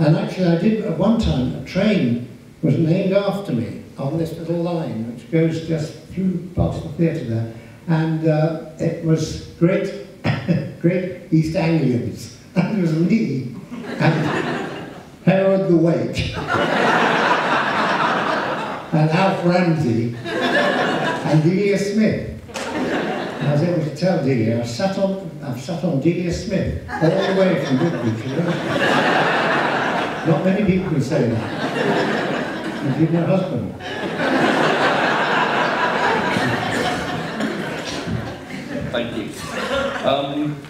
And actually I did, at one time, a train was named after me on this little line, which goes just through past the theatre there. And it was Great, Great East Anglians. And it was me and Harold the Wake and Alf Ramsey and Delia Smith. And I was able to tell Delia, I've sat on Delia Smith all the way from Woodbridge. You know? Not many people can say that, including her husband. Thank you.